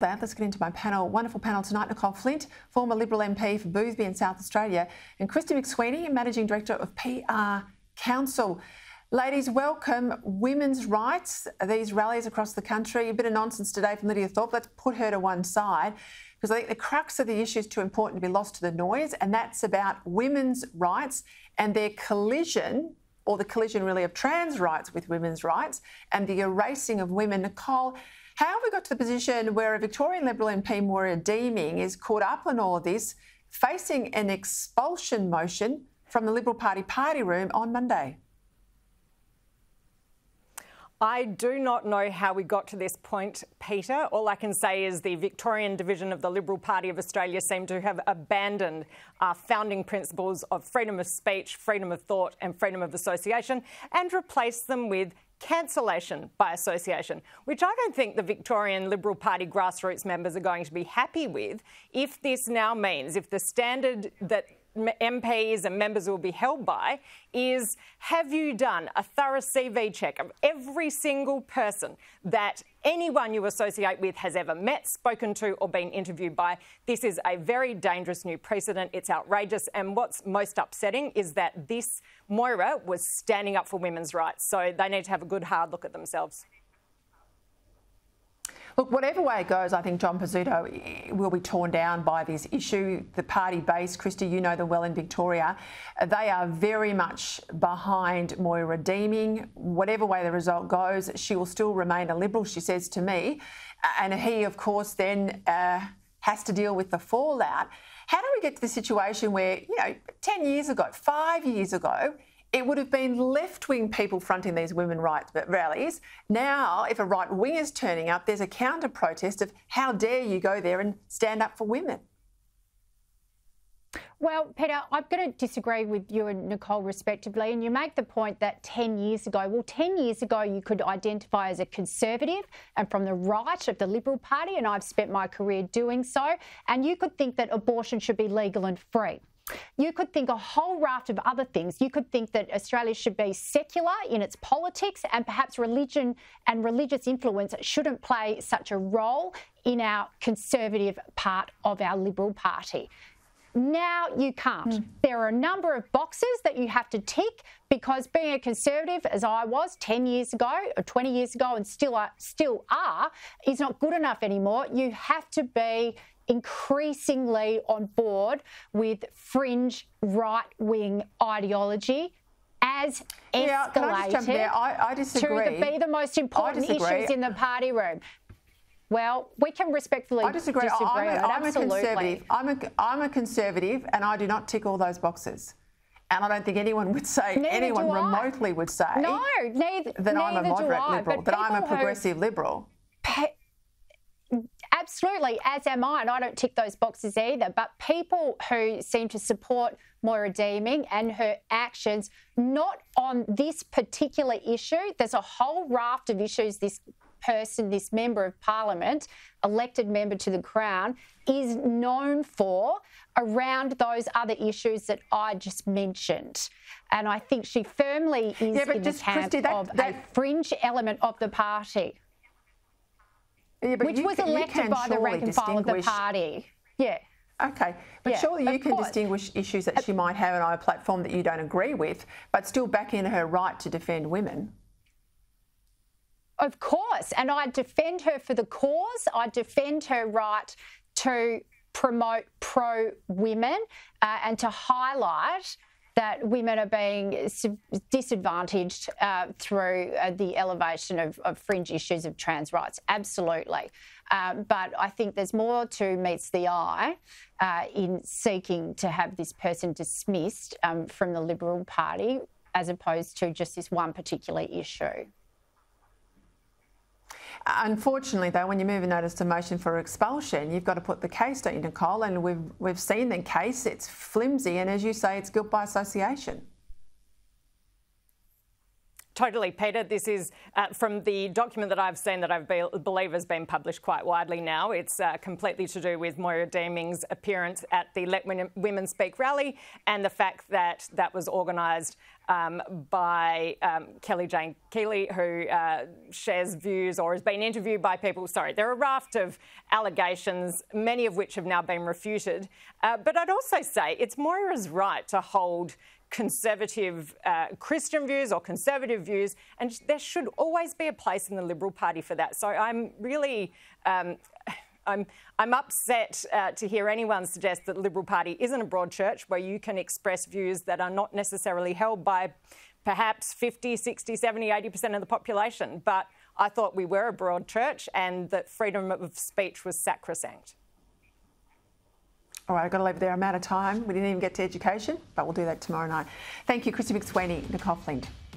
Let's get into my panel. Wonderful panel tonight. Nicole Flint, former Liberal MP for Boothby in South Australia, and Christy McSweeney, Managing Director of PR Council. Ladies, welcome. Women's rights, these rallies across the country. A bit of nonsense today from Lydia Thorpe. Let's put her to one side, because I think the crux of the issue is too important to be lost to the noise, and that's about women's rights and their collision, or the collision really of trans rights with women's rights, and the erasing of women. Nicole, how have we got to the position where a Victorian Liberal MP, Moira Deeming, is caught up on all of this, facing an expulsion motion from the Liberal Party party room on Monday? I do not know how we got to this point, Peter. All I can say is the Victorian division of the Liberal Party of Australia seem to have abandoned our founding principles of freedom of speech, freedom of thought and freedom of association, and replaced them with cancellation by association, which I don't think the Victorian Liberal Party grassroots members are going to be happy with if this now means, if the standard that MPs and members will be held by is, have you done a thorough CV check of every single person that anyone you associate with has ever met, spoken to or been interviewed by? This is a very dangerous new precedent. It's outrageous. And what's most upsetting is that this Moira was standing up for women's rights. So they need to have a good hard look at themselves. Look, whatever way it goes, I think John Pesutto will be torn down by this issue. The party base, Christy, you know them well in Victoria. They are very much behind Moira Deeming. Whatever way the result goes, she will still remain a Liberal, she says to me. And he, of course, then has to deal with the fallout. How do we get to the situation where, you know, 10 years ago, 5 years ago, it would have been left-wing people fronting these women's rights rallies. Now, if a right-wing is turning up, there's a counter-protest of how dare you go there and stand up for women. Well, Peter, I'm going to disagree with you and Nicole respectively, and you make the point that 10 years ago, well, 10 years ago you could identify as a Conservative and from the right of the Liberal Party, and I've spent my career doing so, and you could think that abortion should be legal and free. You could think a whole raft of other things. You could think that Australia should be secular in its politics and perhaps religion and religious influence shouldn't play such a role in our conservative part of our Liberal Party. Now you can't. There are a number of boxes that you have to tick, because being a Conservative, as I was 10 years ago or 20 years ago and still are, is not good enough anymore. You have to be increasingly on board with fringe right-wing ideology as escalated can I just jump there? I disagree. To be the most important issues in the party room. Well, we can respectfully disagree I'm absolutely. A Conservative. I'm a Conservative and I do not tick all those boxes. And I don't think anyone would say, anyone remotely would say that I'm a moderate Liberal, that I'm a progressive Liberal. Absolutely, as am I, and I don't tick those boxes either, but people who seem to support Moira Deeming and her actions, not on this particular issue, there's a whole raft of issues this person, this Member of Parliament, elected member to the Crown, is known for around those other issues that I just mentioned. And I think she firmly is in the camp of a fringe element of the party. Yeah, which was elected by the rank and file of the party. Yeah. Okay. But yeah, surely you can distinguish issues that she might have on a platform that you don't agree with, but still back in her right to defend women. Of course. And I defend her for the cause. I defend her right to promote pro-women and to highlight that women are being disadvantaged through the elevation of fringe issues of trans rights, absolutely. But I think there's more to meets the eye in seeking to have this person dismissed from the Liberal Party as opposed to just this one particular issue. Unfortunately, though, when you move a notice to motion for expulsion, you've got to put the case, don't you, Nicole? And we've seen the case. It's flimsy. And as you say, it's guilt by association. Totally, Peter. This is from the document that I've seen that I believe has been published quite widely now. It's completely to do with Moira Deeming's appearance at the Let Women Speak rally and the fact that that was organised by Kelly-Jane Keeley, who shares views or has been interviewed by people. Sorry, there are a raft of allegations, many of which have now been refuted. But I'd also say it's Moira's right to hold conservative Christian views or conservative views, and there should always be a place in the Liberal Party for that. So I'm really... I'm upset to hear anyone suggest that the Liberal Party isn't a broad church where you can express views that are not necessarily held by perhaps 50, 60, 70, 80% of the population. But I thought we were a broad church and that freedom of speech was sacrosanct. All right, I've got to leave it there. I'm out of time. We didn't even get to education, but we'll do that tomorrow night. Thank you, Christy McSweeney, Nicole Flint.